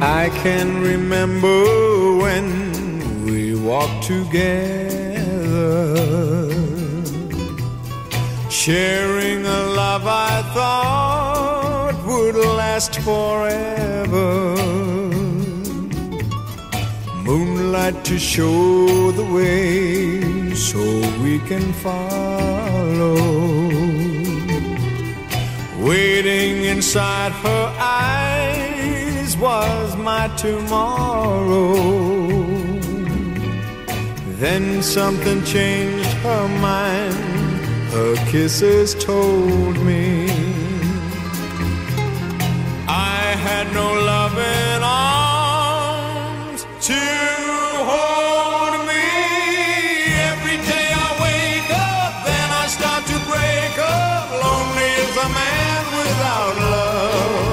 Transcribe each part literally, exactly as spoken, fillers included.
I can remember when we walked together, sharing a love I thought would last forever. Moonlight to show the way so we can follow. Waiting inside her eyes was my tomorrow. Then something changed her mind. Her kisses told me I had no loving arms to hold me. Every day I wake up, then I start to break up. Lonely is a man without love.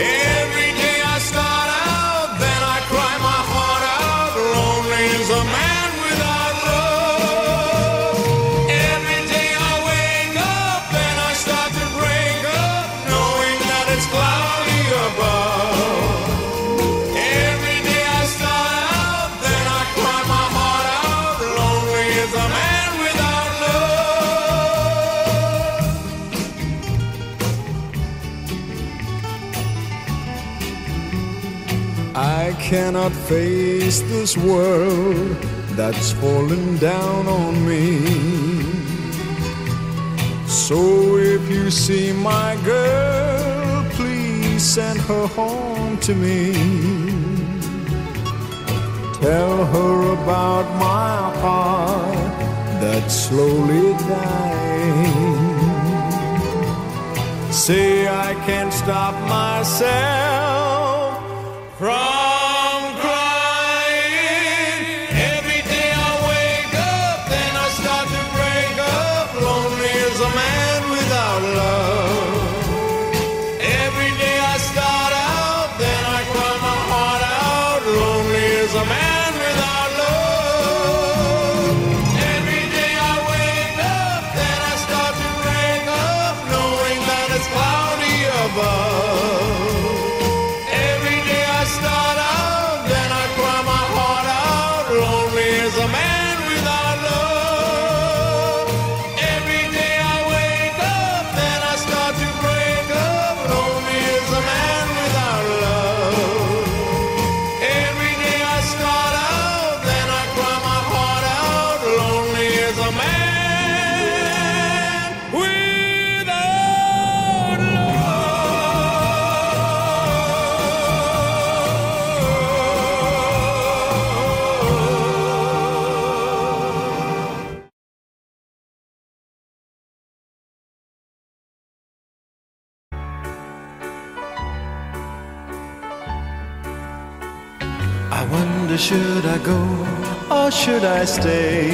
Every day I start out, then I cry my heart out. Lonely is a man without love. Every day I wake up, then I start to break up, knowing that it's cloudy above. Every day I start out, then I cry my heart out. Lonely is a man. I cannot face this world that's fallen down on me. So if you see my girl, please send her home to me. Tell her about my heart that's slowly dying. Say I can't stop myself from crying. Every day I wake up, then I start to break up. Lonely is a man without love. Every day I start out, then I cry my heart out. Lonely is a man without love. Every day I wake up, then I start to break up, knowing that it's cloudy above. I wonder, should I go or should I stay?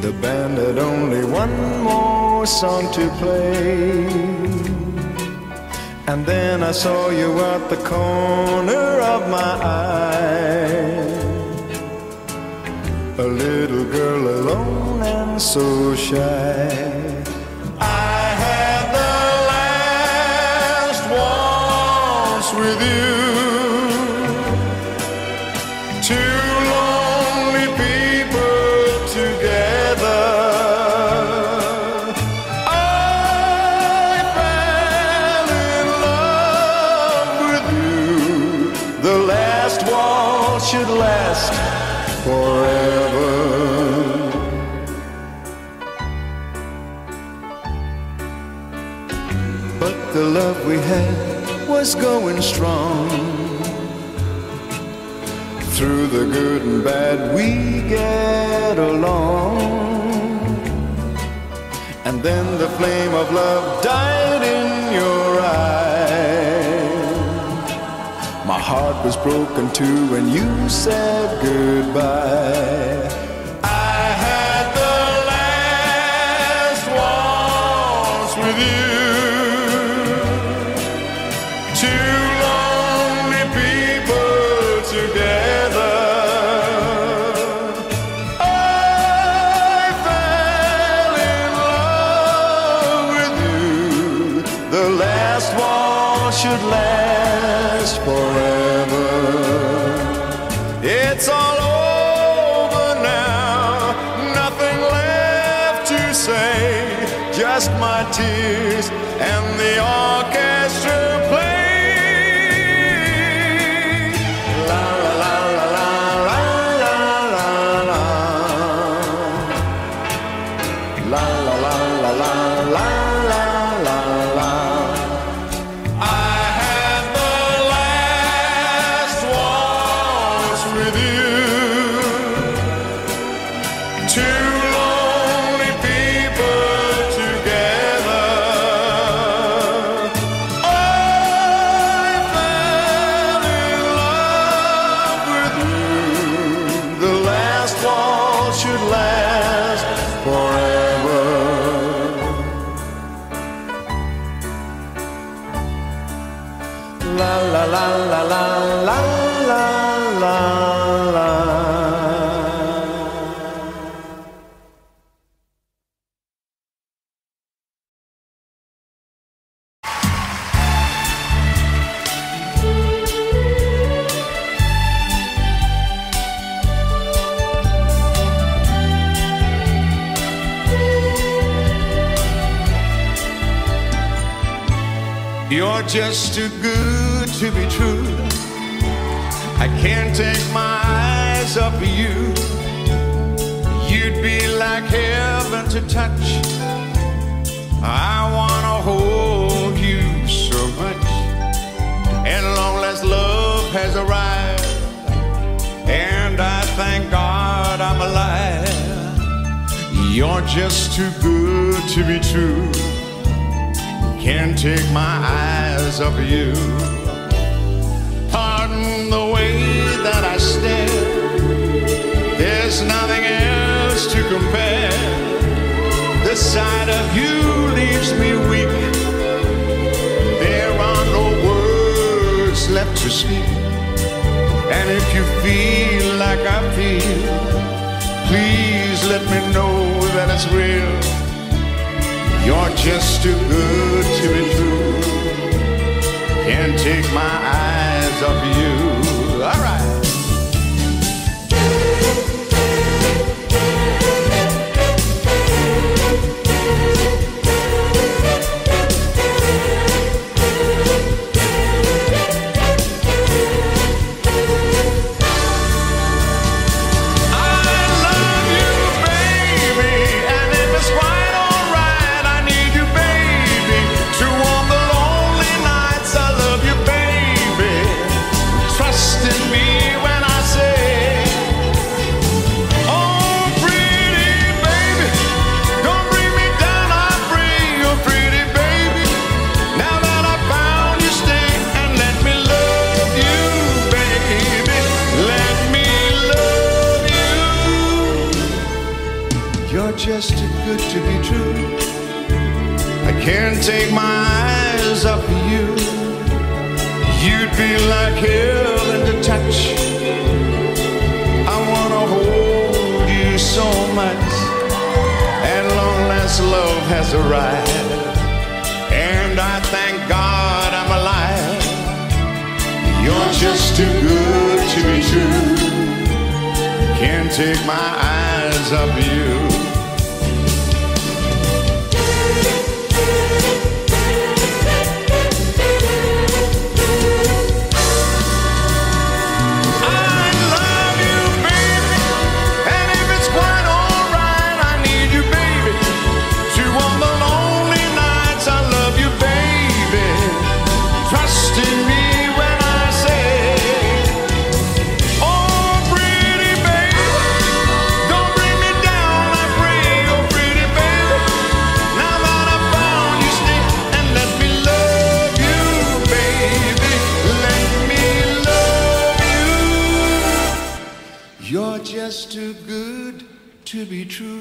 The band had only one more song to play. And then I saw you at the corner of my eye, a little girl alone and so shy. I had the last waltz with you, should last forever. But the love we had was going strong. Through the good and bad we get along. And then the flame of love died in your eyes. My heart was broken too when you said goodbye. I had the last waltz with you, two lonely people together. I fell in love with you. The last waltz should last forever. It's all over now, nothing left to say, just my tears and the orchestra play. La la la la la la la la la la la la la la. La la la la la la la la la. You're just too good to be true. I can't take my eyes off of you. You'd be like heaven to touch. I wanna hold you so much. And long as love has arrived, and I thank God I'm alive. You're just too good to be true. Can't take my eyes off of you. Pardon the way that I stare. There's nothing else to compare. The sight of you leaves me weak. There are no words left to speak. And if you feel like I feel, please let me know that it's real. You're just too good to be true. Can't take my eyes off you. All right. Just too good to be true. I can't take my eyes off of you. You'd be like heaven to touch. I wanna hold you so much. And long as love has arrived, and I thank God I'm alive. You're just too good to be true. Can't take my eyes off you. You're just too good to be true.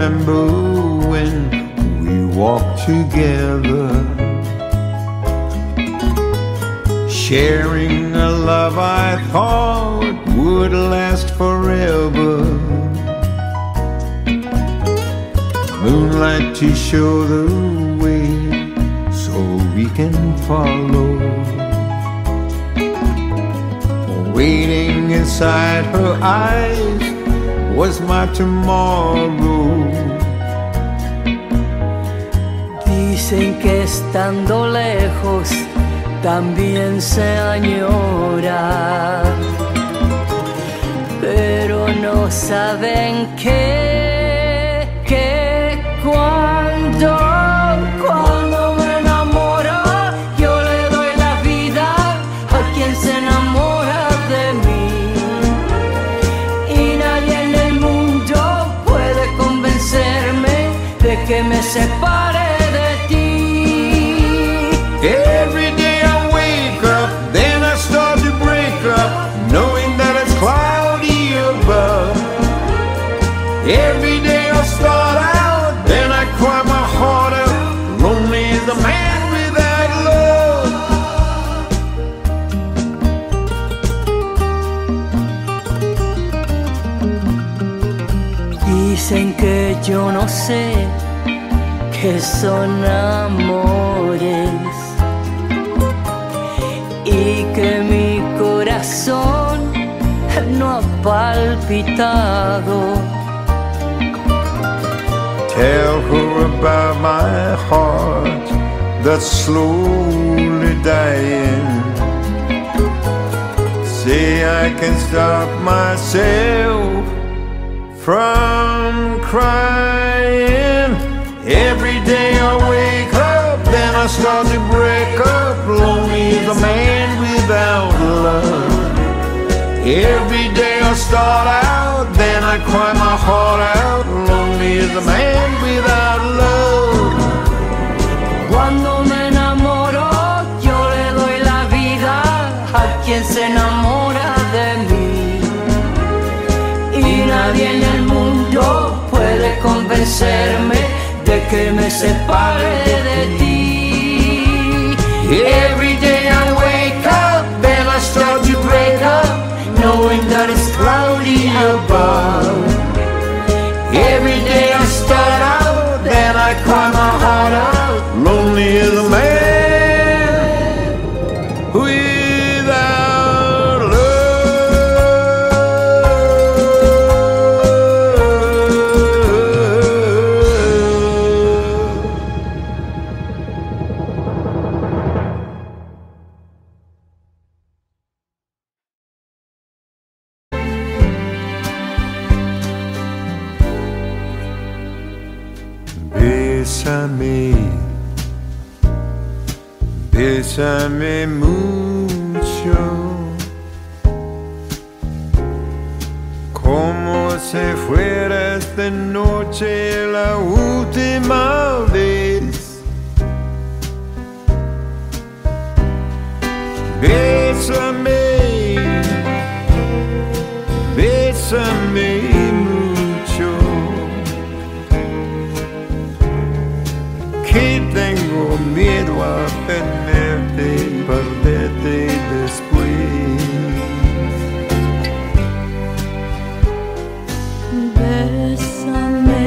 remember when we walked together, sharing a love I thought would last forever. Moonlight to show the way so we can follow. Waiting inside her eyes was my tomorrow. Dicen que estando lejos también se añora, pero no saben que, que cuando, cuando me enamoro, yo le doy la vida a quien se enamora de mí. Que me separe de ti. Every day I wake up, then I start to break up, knowing that it's cloudy above. Every day I start out, then I cry my heart out, lonely as a man without love. Dicen que yo no sé que son amores y que mi corazón no ha palpitado. Tell her about my heart that's slowly dying. Say I can stop myself from crying. Every day I wake up, then I start to break up, lonely as a man without love. Every day I start out, then I cry my heart out, lonely as a man without love. Cuando me enamoro, yo le doy la vida a quien se enamora de mí. Y nadie en el mundo puede convencerme de que me separe de ti. Every day I wake up, then I start to break up, knowing that it's cloudy above. Every day I start out, then I cry my heart out, lonely as a man without love. Bésame, bésame mucho, como si fuera esta noche la última vez. Bésame, bésame mucho, que tengo miedo a tenerte y perderte después. Bésame,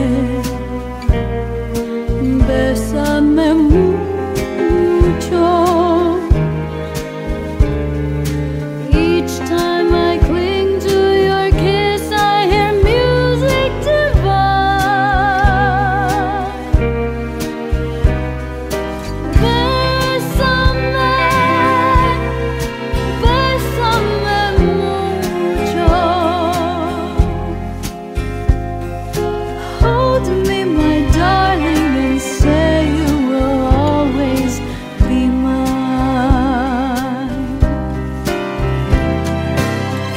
bésame mucho. Each time I cling to your kiss, I hear music divine. Bésame, bésame mucho. Hold me, my darling, and say you will always be mine.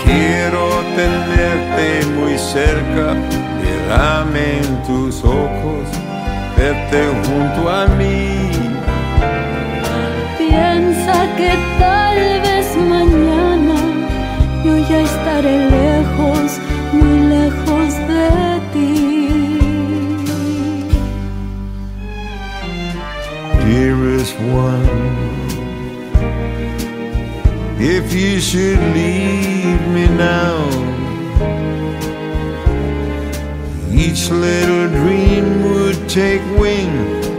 Quiero tenerte muy cerca, mirarme en tus ojos, verte junto a mí. Piensa que tal vez mañana yo ya estaré lejos, muy lejos de ti. this one. If you should leave me now, each little dream would take wing,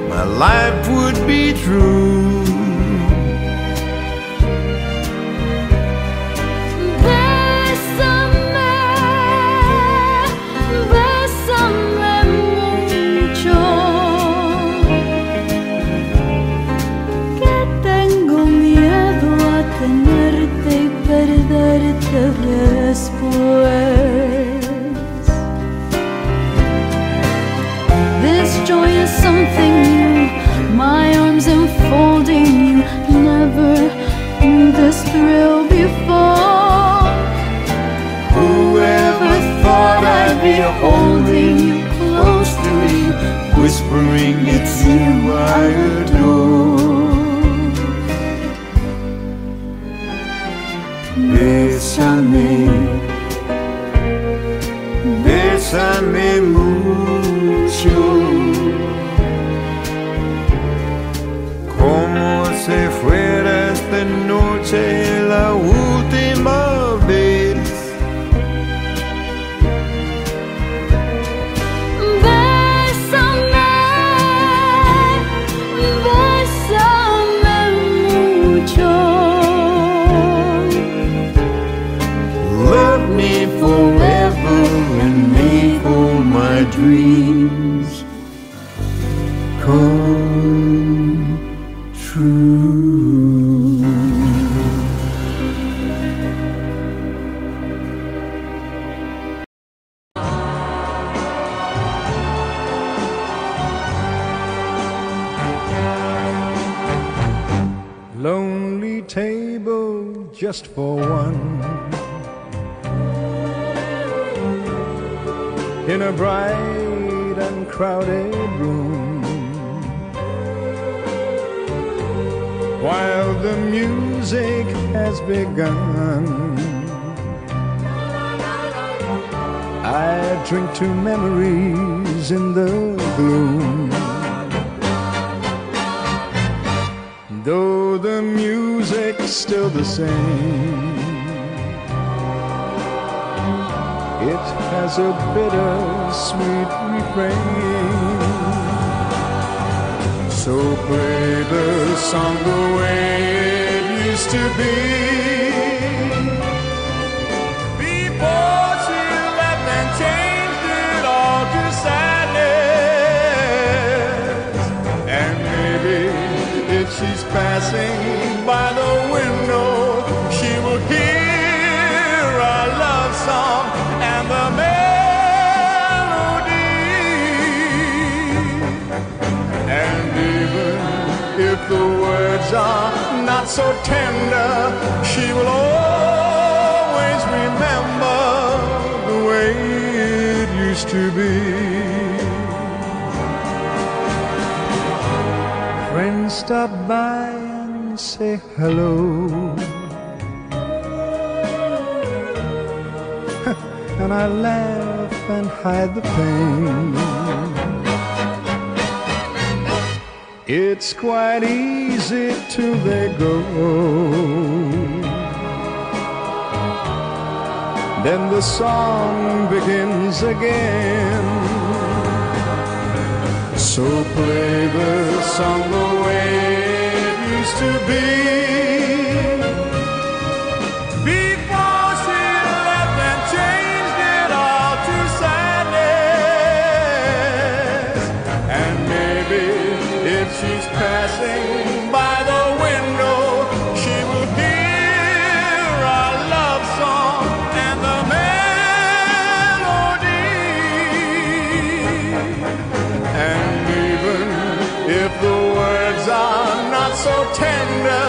my life would be true. Something new, my arms enfolding you, never in this thrill before. Whoever thought I'd be holding you close to you, whispering it's you I adore. Bésame, bésame mucho, se fuera esta noche la última vez. Bésame, bésame mucho. Love me forever and make all my dreams come true. Lonely table just for one, in a bright and crowded room, while the music has begun. I drink to memories in the gloom. Though the music's still the same, it has a bittersweet refrain. So play the song the way it used to be, before she left and changed it all to sadness. And maybe if she's passing by the window, she will hear our love song and the melody. If the words are not so tender, she will always remember the way it used to be. Friends stop by and say hello. And I laugh and hide the pain. It's quite easy till they go, then the song begins again. So play the song the way it used to be, before she left and changed it all to sadness. And maybe if she's passing by the window, she will hear our love song and the melody. And even if the words are not so tender,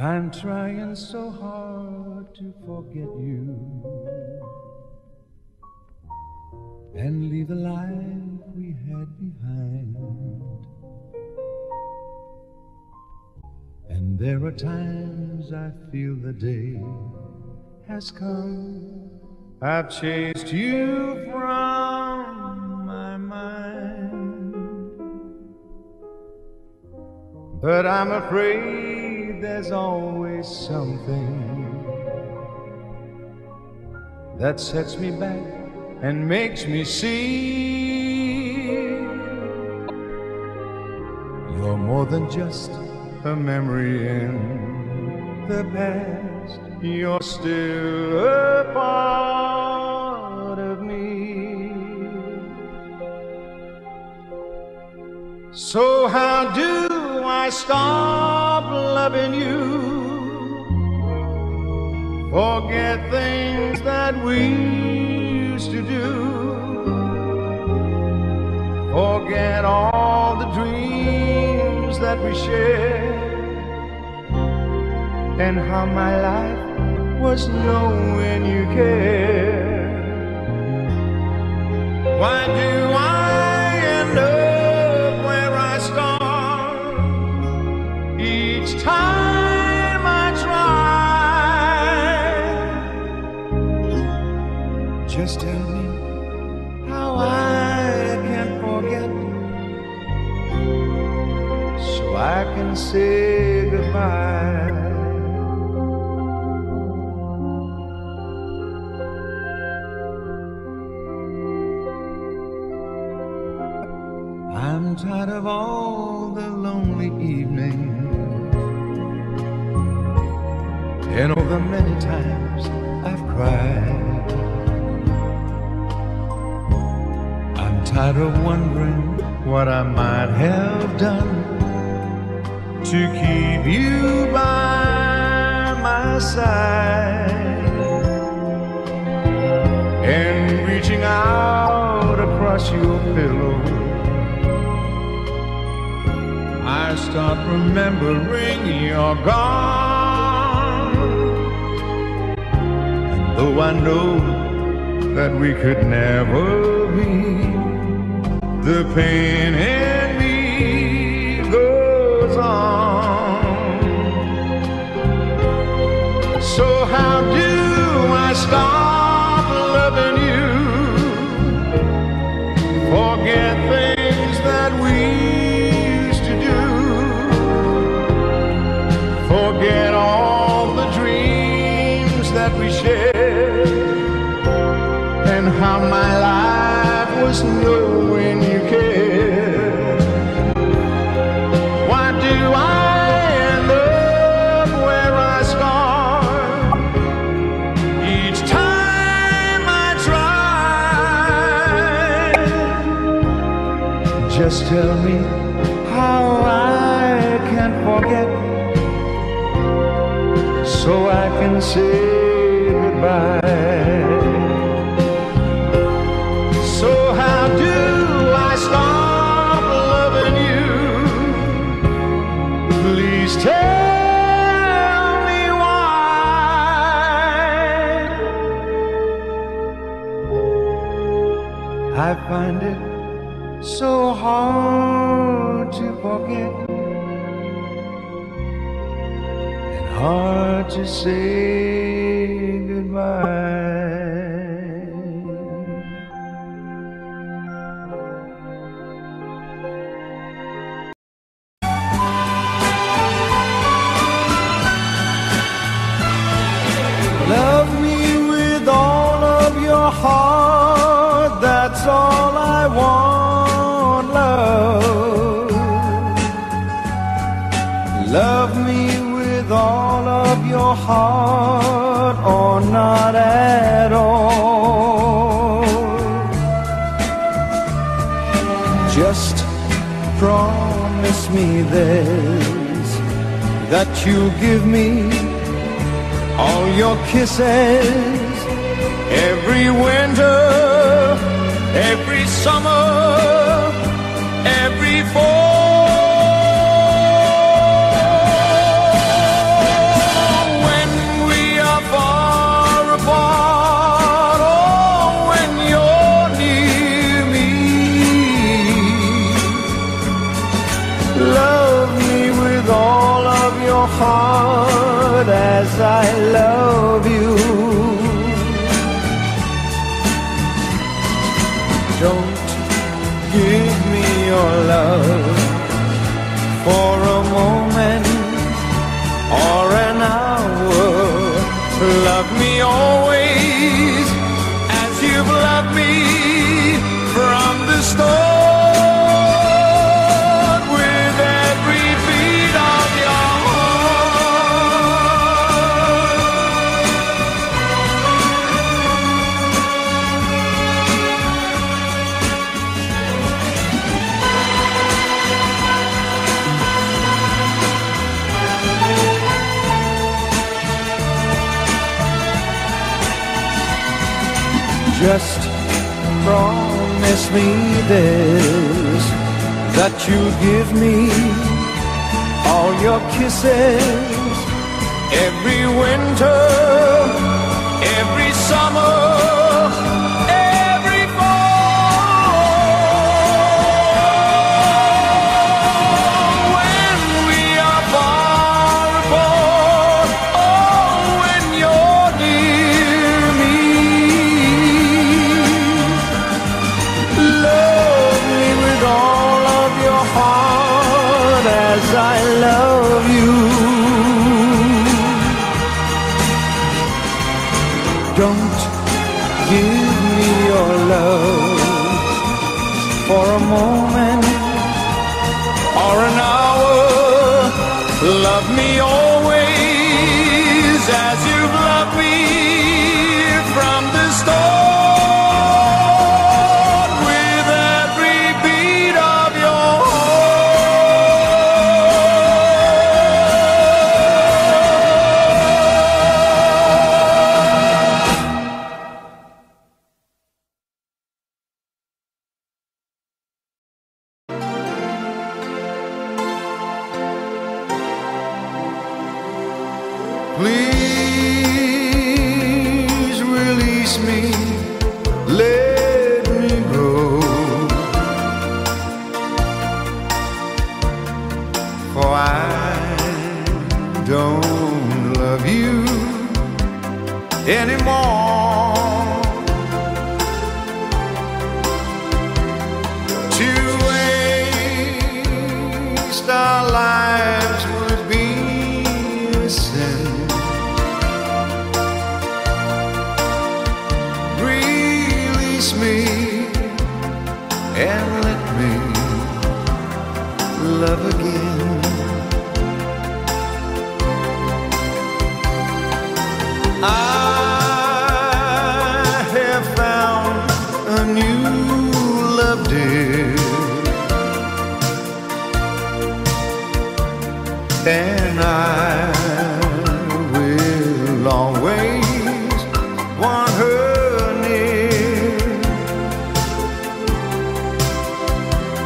I'm trying so hard to forget you and leave the life we had behind. And there are times I feel the day has come. I've chased you from my mind, but I'm afraid there's always something that sets me back and makes me see you're more than just a memory in the past. You're still a part of me. So how do I stop loving you? Forget things that we used to do. Forget all the dreams that we shared, and how my life was knowing you care. Why do I end up where I start each time I try? Just tell me how I can forget, so I can say goodbye. I'm tired of all the lonely evenings, and all the many times I've cried. I'm tired of wondering what I might have done to keep you by my side, and reaching out across your pillow I start remembering you're gone. And though I know that we could never be, the pain in me goes on. So how do I stop loving you? Forget things that we forget all the dreams that we shared, and how my life was knowing you cared. Why do I end up where I start each time I try? Just tell me how I can forget, so I can say goodbye. So how do I stop loving you? Please tell me why. I find it so hard to forget, hard to say goodbye. Love me with all of your heart, that's all I want, love. Love me with all of your heart, or not at all. Just promise me this, that you'll give me all your kisses, every winter, every summer, every fall. Just promise me this, that you'll give me all your kisses, every winter, every summer, every fall. When we are far apart, oh, when you're near me, love me with all of your heart as I love you. Don't give me your love for a moment or an hour. Love me always as you've loved me from the start, with every beat of your heart. Please release me, let me go. For I don't love you anymore. To waste our lives would be a sin. Release me and let me love again. I have found a new love, dear, and I will always want her near.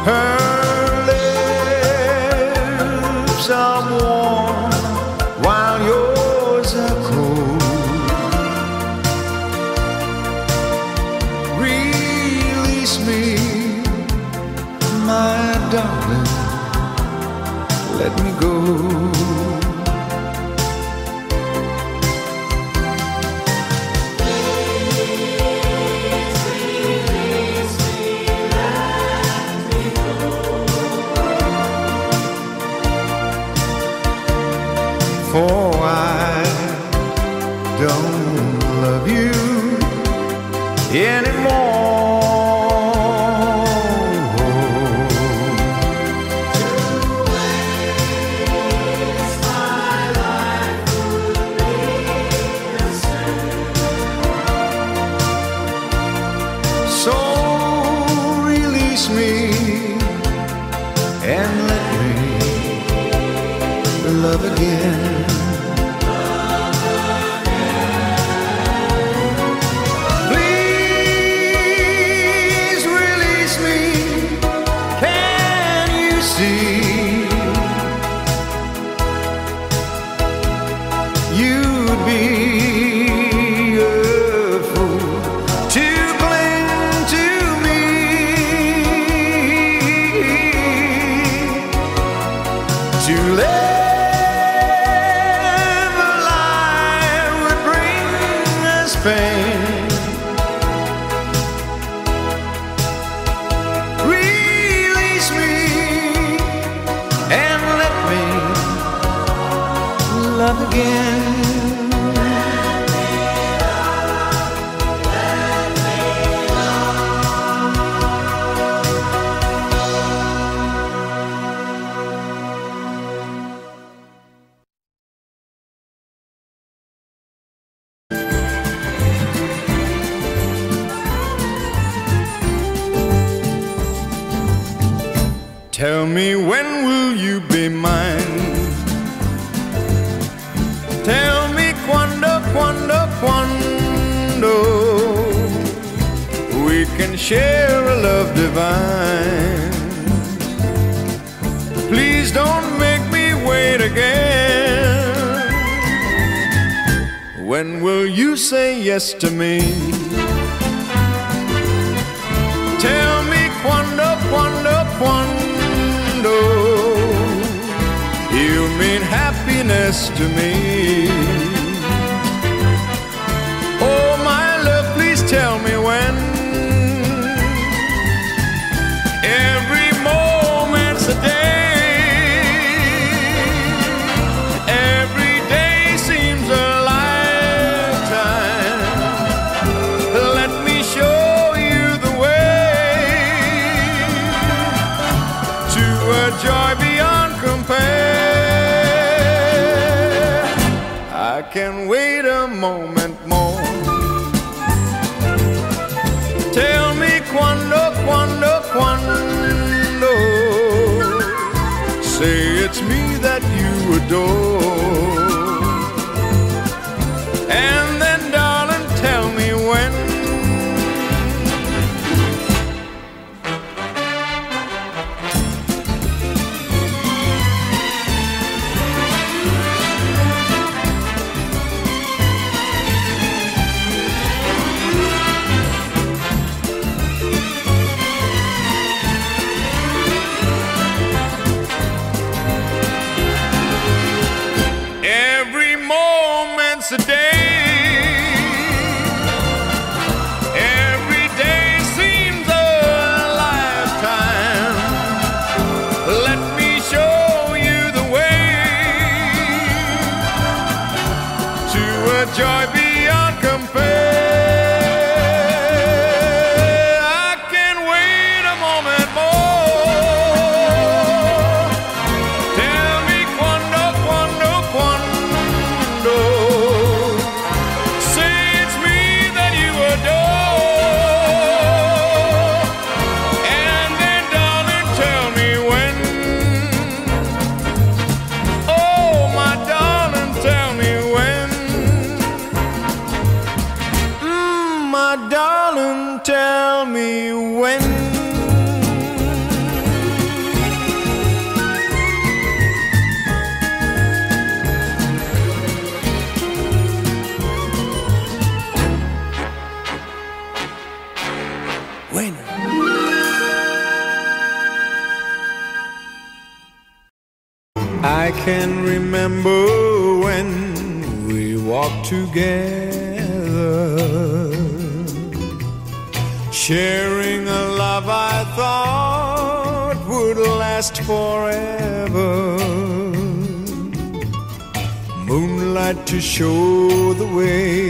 Her lips are warm while yours are cold. Release me, my darling, let me go. For I don't love you anymore. So release me and let me love again. Please release me, can you see? You'd be a fool to cling to me. To live a lie would bring us pain. Release me and let me love again. Tell me, when will you be mine? Tell me, cuando, cuando, cuando. can share a love divine. Please don't make me wait again. When will you say yes to me? Tell me quando, quando, quando you mean happiness to me. Oh my love, please tell me when. Every moment's a day. Every day seems a lifetime. Let me show you the way to a joy beyond compare. I can wait a moment more. Tell me quando, quando, quando. Say it's me that you adore. And then, darling, tell me when. A day, every day seems a lifetime. Let me show you the way to a joy beyond compare. I can wait a moment more. Tell me quando, quando, quando. My darling, tell me when. When I can remember when we walked together, sharing a love I thought would last forever. Moonlight to show the way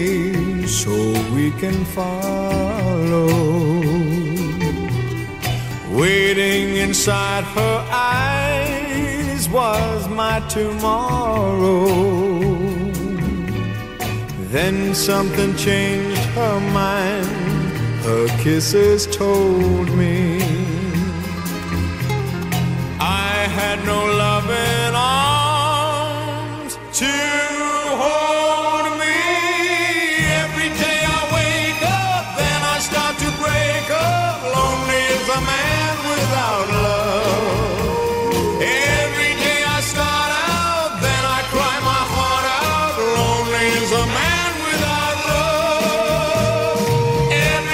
so we can follow. Waiting inside her eyes was my tomorrow. Then something changed her mind. Her kisses told me I had no loving arms to hold me. Every day I wake up, then I start to break up. Lonely is a man without love. Every day I start out, then I cry my heart out. Lonely is a man without love. Every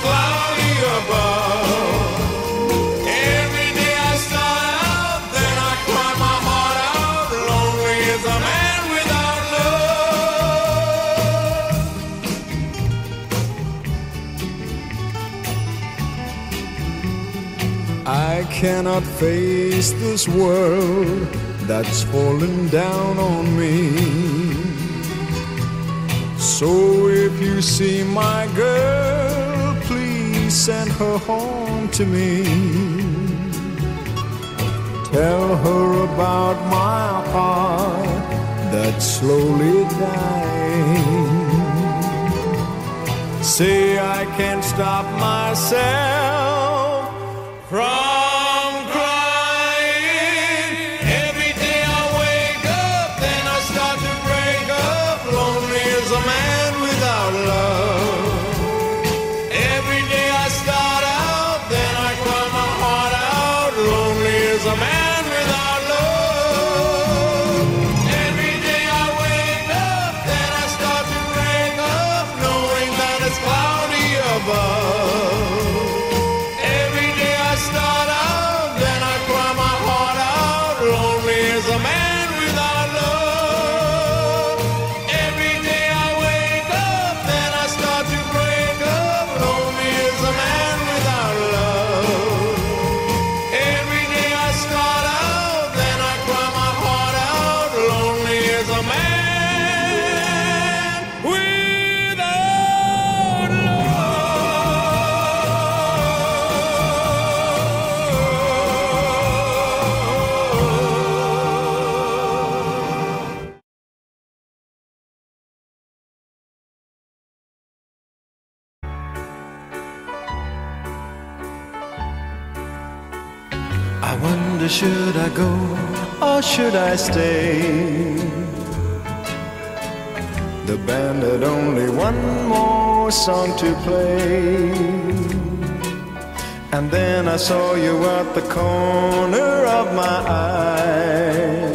cloudy above. Every day I start out, then I cry my heart out. Lonely is a man without love. I cannot face this world that's fallen down on me. So if you see my girl, send her home to me. Tell her about my heart that's slowly dying. Say I can't stop myself from crying. Every day I wake up, then I start to break up. Lonely is a man. wonder, should I go or should I stay? The band had only one more song to play. And then I saw you at the corner of my eye,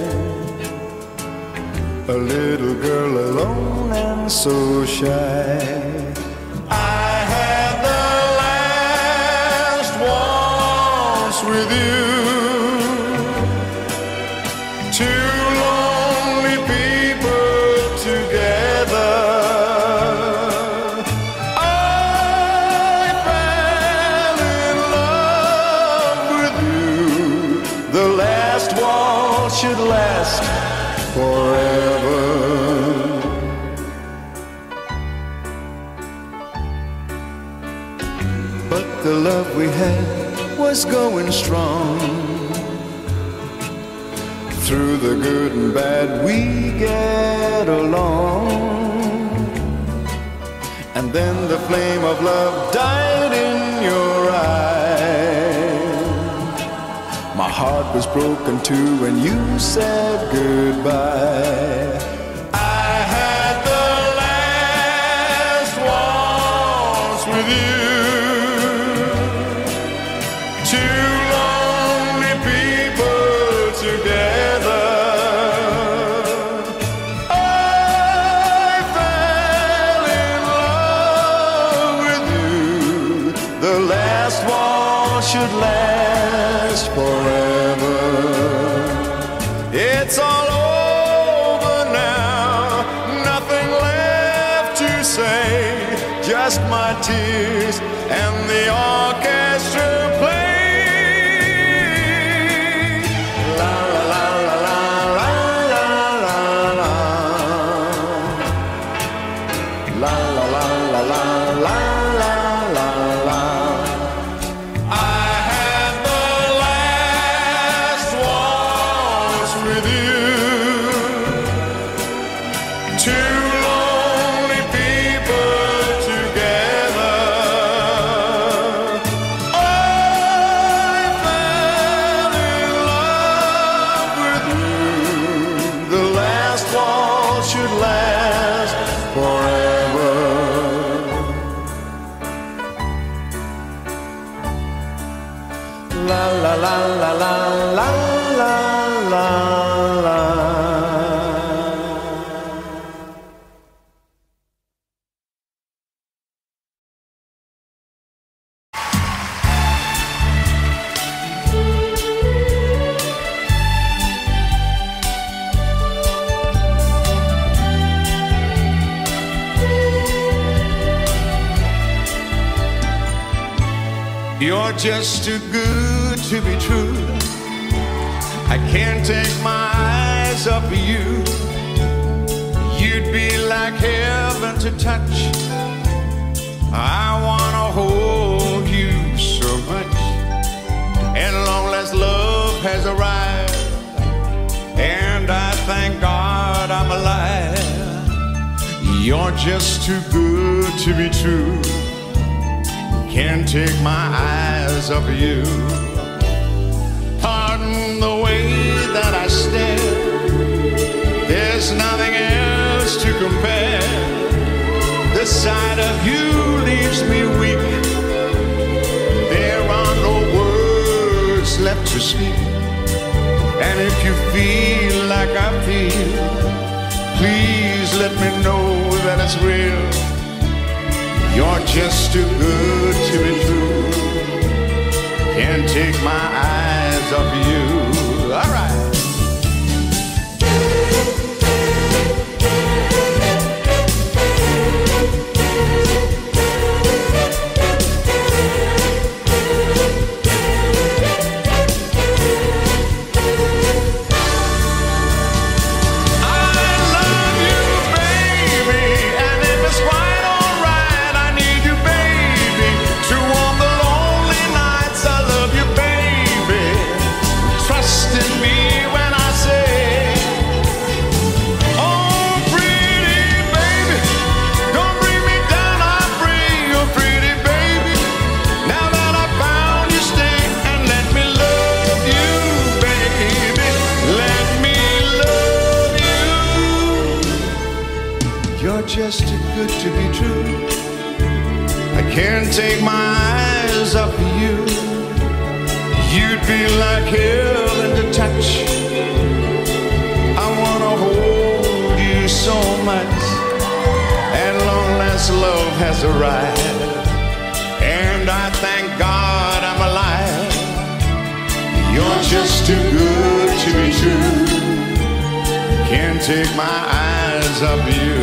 a little girl alone and so shy. With you, two lonely people together. I fell in love with you. The last waltz should last forever. But the love we had was going strong. Through the good and bad we get along. And then the flame of love died in your eye. My heart was broken too when you said goodbye. I had the last waltz with you. The last waltz should last forever. It's all over now, nothing left to say, just my tears and the orchestra play. La la la la la la la la la la la la la. Should last forever. La la la la la la la la la. You're just too good to be true. I can't take my eyes off of you. You'd be like heaven to touch. I wanna hold you so much. And longless love has arrived, and I thank God I'm alive. You're just too good to be true. Can't take my eyes off of you. Pardon the way that I stare. There's nothing else to compare. The sight of you leaves me weak. There are no words left to speak. And if you feel like I feel, please let me know that it's real. You're just too good to be true. Can't take my eyes off you. All right. You're just too good to be true. I can't take my eyes off of you. You'd be like heaven to touch. I wanna hold you so much. At long last, love has arrived, and I thank God I'm alive. You're just too good to be true. Can't take my eyes off you.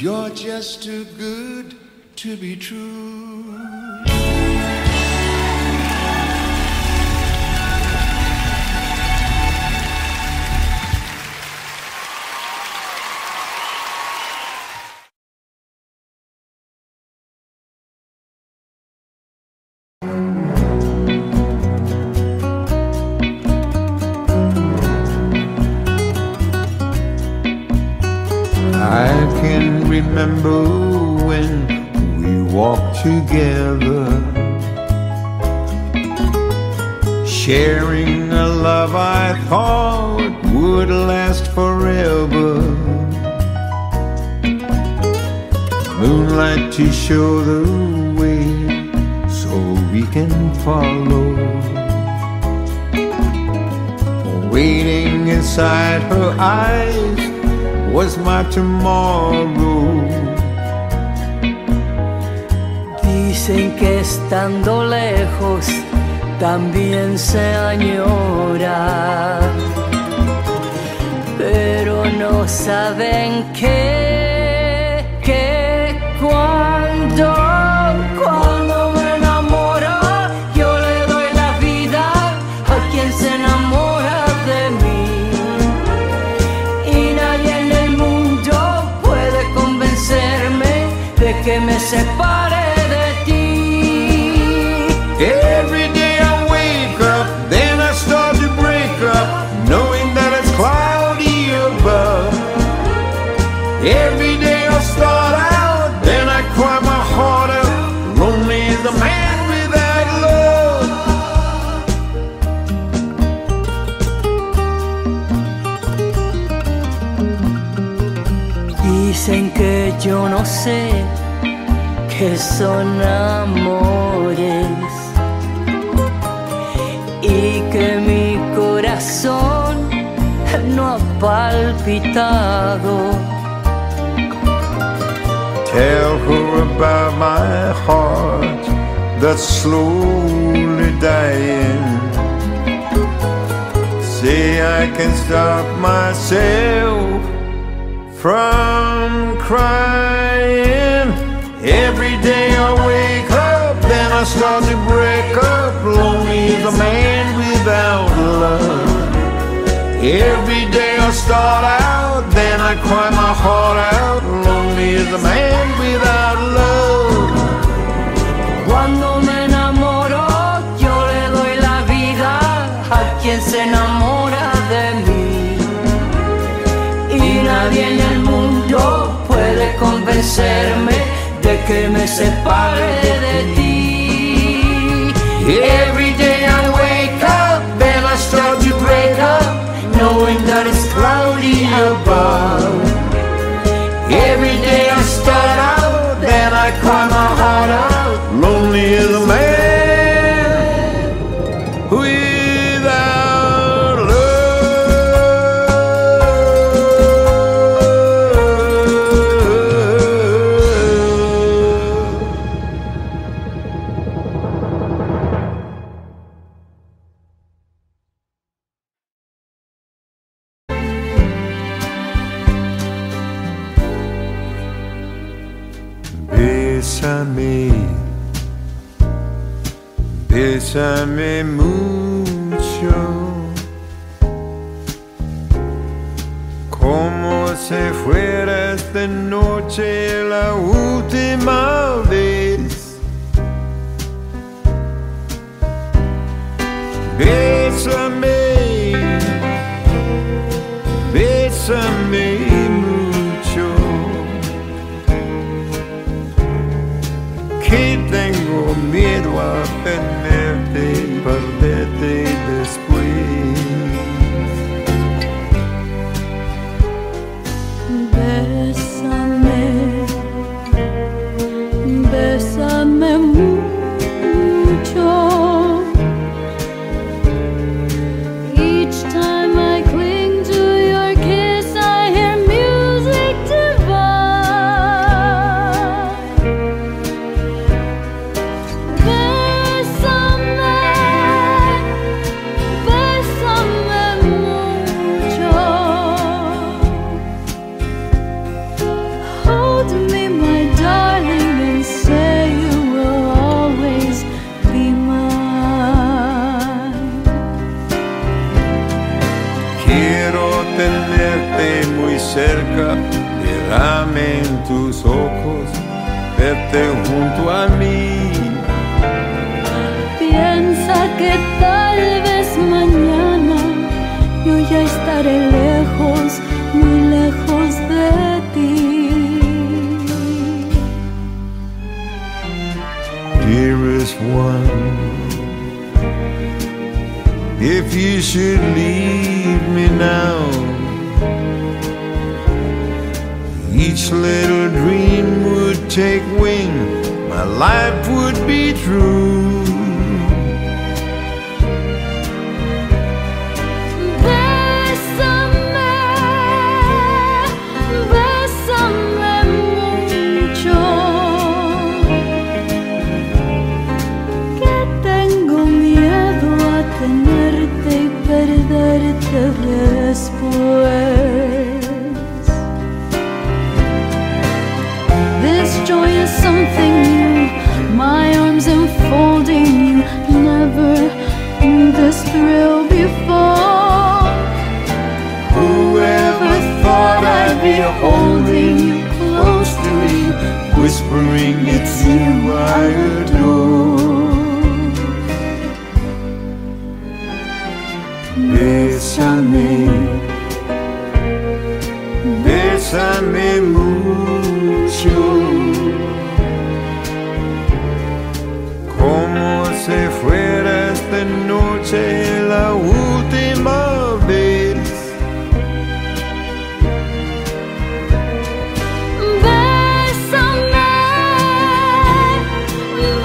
You're just too good to be true. Remember when we walked together, sharing a love I thought would last forever. Moonlight to show the way so we can follow. Waiting inside her eyes was my tomorrow. Dicen que estando lejos también se añora, pero no saben que, que cuando, cuando me enamoro, yo le doy la vida a quien se enamora de mí. Que me separe de ti. Every day I wake up, then I start to break up, knowing that it's cloudy above. Every day I start out, then I cry my heart out, lonely is a man without love. Dicen que yo no sé que son amores y que mi corazón no ha palpitado. Tell her about my heart that's slowly dying. Say I can stop myself from crying. Every day I wake up, then I start to break up, lonely is a man without love. Every day I start out, then I cry my heart out, lonely is a man without love. Cuando me enamoro, yo le doy la vida a quien se enamora de mí. Y nadie en el mundo puede convencerme de que me separe de ti. Every day I wake up, then I start to break up, knowing that it's cloudy above. Every day I start out, then I cry my heart out, lonely is a man without me. Bésame mucho, como si fuera esta noche la última vez. Bésame, bésame mucho, que tengo miedo a perderte y perderte después. Bésame, bésame mucho. Each time I cling to your kiss, I hear music divine. Bésame, bésame mucho. Hold me, my darling, and say you will always be mine. Quiero tenerte muy cerca, mirarme en tus ojos, verte junto a mí. Piensa que tal vez mañana yo ya estaré lejos, muy lejos de ti. Dearest one, if you should leave me now, each little dream would take wing, my life would be true. Bésame, bésame mucho, que tengo miedo a tenerte y perderte después. This joy is something new, my arms enfolding you, never in this thrill before. Whoever thought I'd be holding you close to me, whispering it's you I adore. Bésame, bésame mucho, como si fuera esta noche la última vez. Bésame,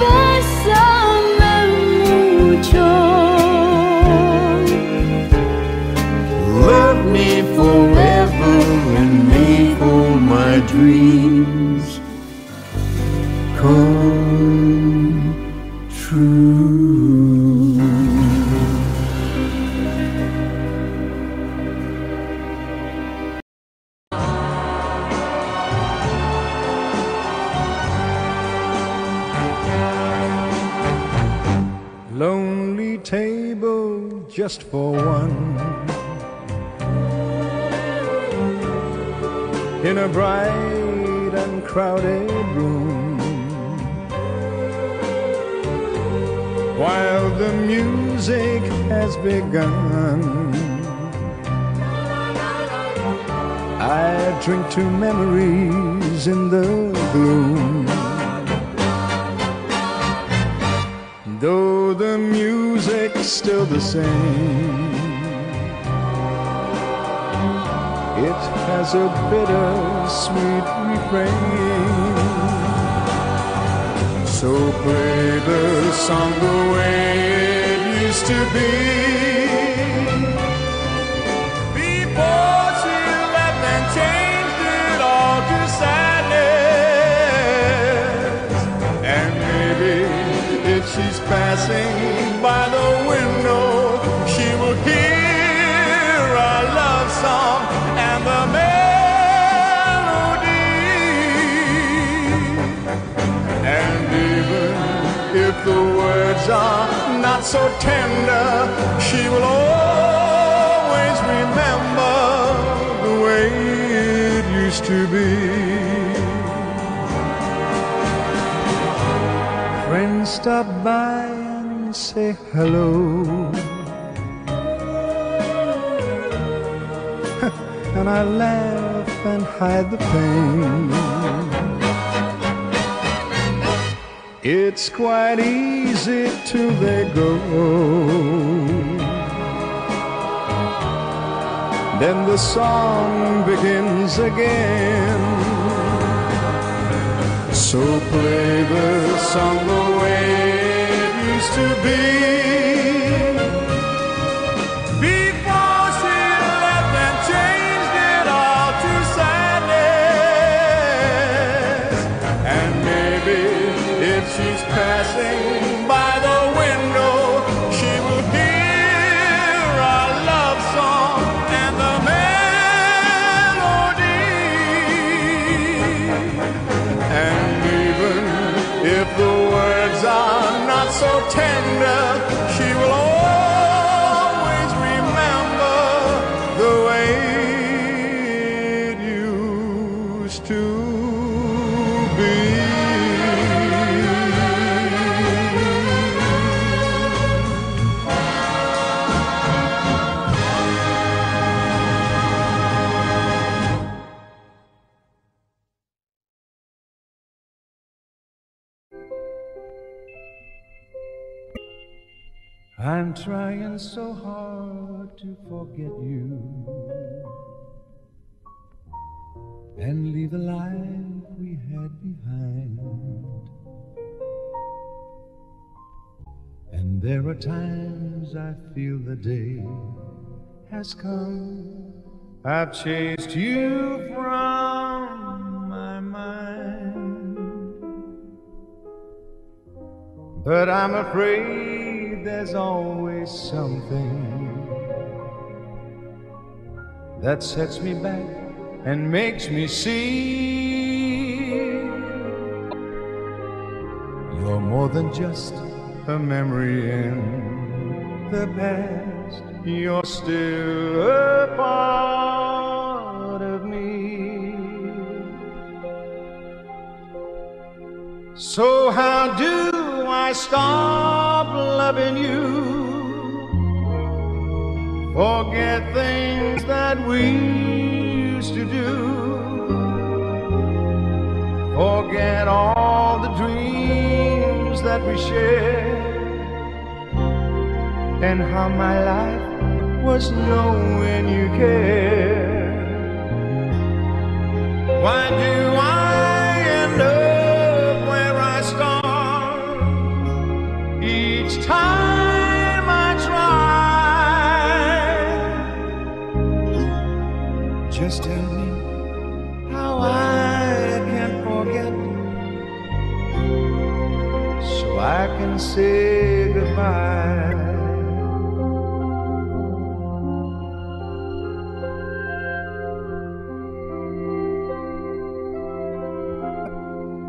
bésame mucho. Love me forever and make all my dreams come true. Lonely table just for one, in a bright and crowded room, while the music has begun. I drink to memories in the gloom. Though the music's still the same, it has a bittersweet refrain. So play the song the way it used to be, before she left and changed it all to sadness. And maybe if she's passing by the window, she will hear a love song and the melody. And even if the words are not so tender, she will always remember the way it used to be. Friends stop by and say hello. And I laugh and hide the pain. It's quite easy till they go. Then the song begins again. So play the song the way it used to be, before she left and changed it all to sadness. And maybe if she's passing by the window, she will hear our love song and the melody. And even if the words are not so tender, she will always remember the way it used to be. I'm trying so hard to forget you and leave the life we had behind. And there are times I feel the day has come. I've chased you from my mind, but I'm afraid there's always something that sets me back and makes me see you're more than just a memory in the past. You're still a part of me. So how do I stop loving you, forget things that we used to do, forget all the dreams that we shared, and how my life was knowing you cared? Why do I end up each time I try? Just tell me how I can forget, so I can say goodbye.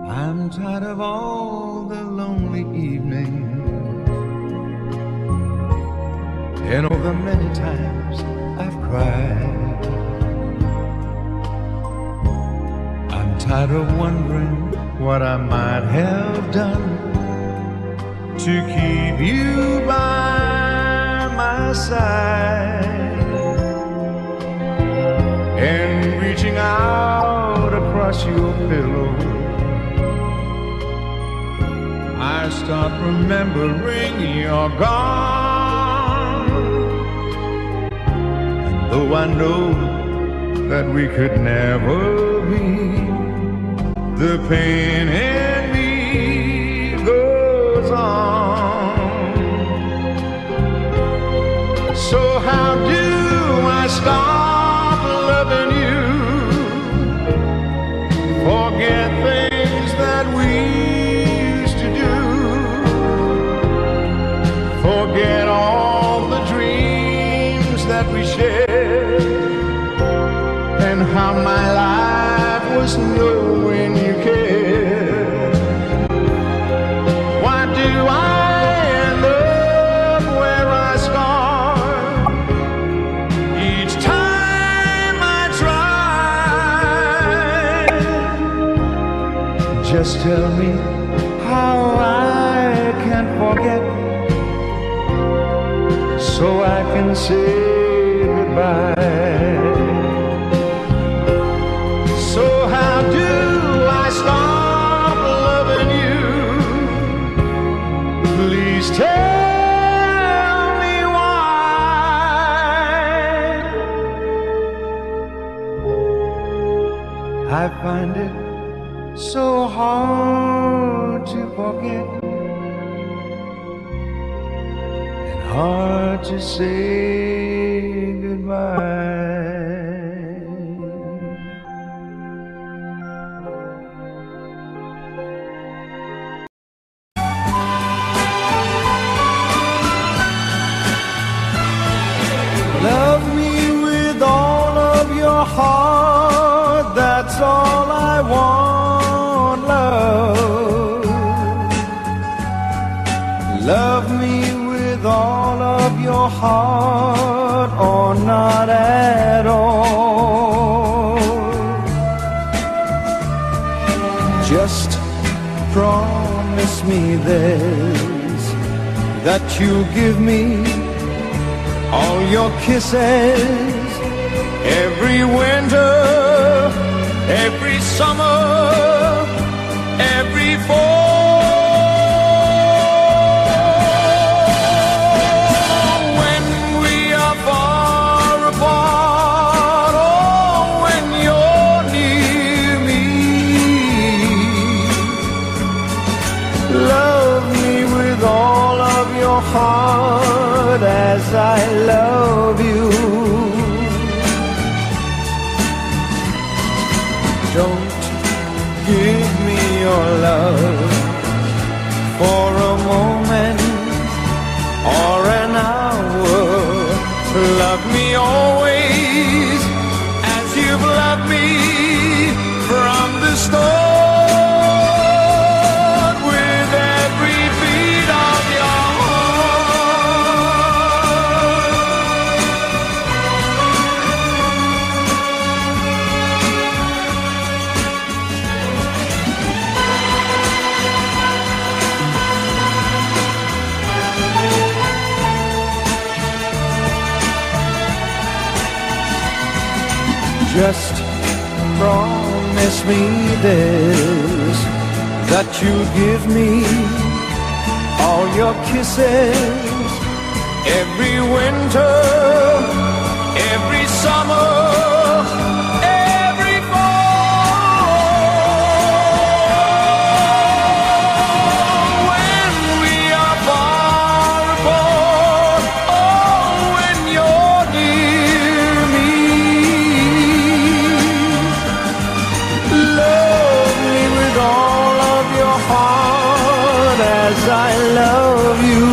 I'm tired of all the lonely evenings and all the many times I've cried. I'm tired of wondering what I might have done to keep you by my side, and reaching out across your pillow I start remembering you're gone. Though I know that we could never be, the pain in me goes on. So how do I stop loving you, forget things that we used to do, forget all the dreams that we shared, and how my life was knowing you cared? Why do I end up tell me how I can forget, so I can say goodbye. So how do I stop loving you? Please tell me why. I find it so hard to forget, and hard to say goodbye. Love me with all of your heart, that's all I want. Love me with all of your heart, or not at all. Just promise me this, that you'll give me all your kisses, every winter, every summer, every fall. Heart as I love you. Don't give me your love for a moment or an hour. Love me always as you've loved me from the start. Just promise me this, that you'll give me all your kisses, every winter, every summer. I love you.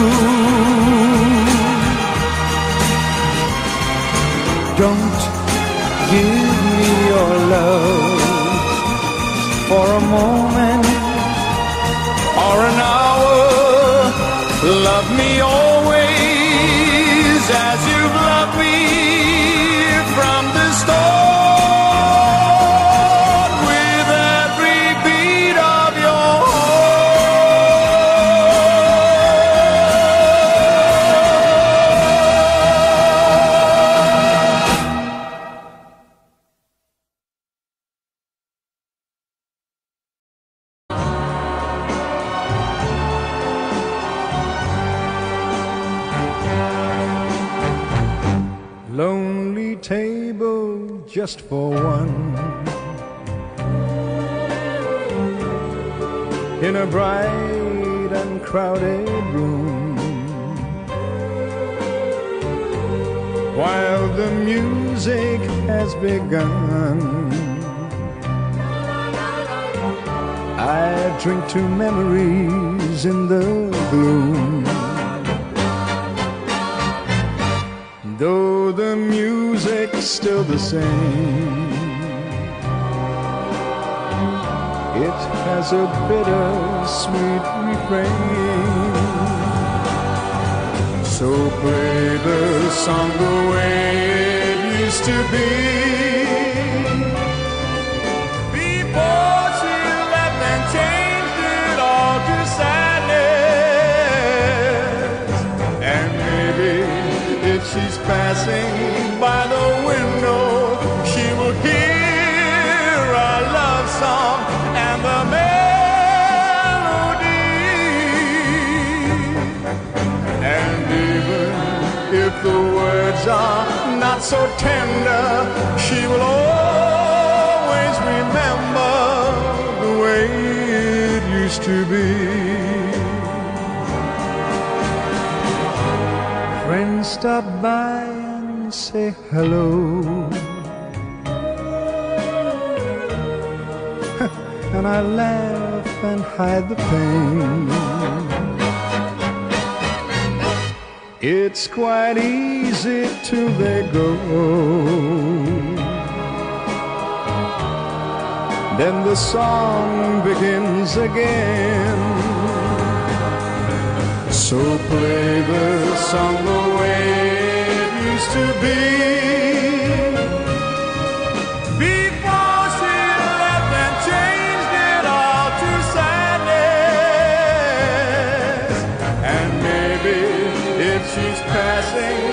Don't give me your love for a moment or an hour. Love me always as you've loved me from the start. Lonely table just for one, in a bright and crowded room, while the music has begun. I drink to memories in the gloom. Though the music's still the same, it has a bittersweet refrain. So play the song the way it used to be, before she left and changed. words are not so tender, she will always remember the way it used to be. Friends stop by and say hello, and I laugh and hide the pain. It's quite easy till they go, then the song begins again. So play the song the way it used to be. She's passing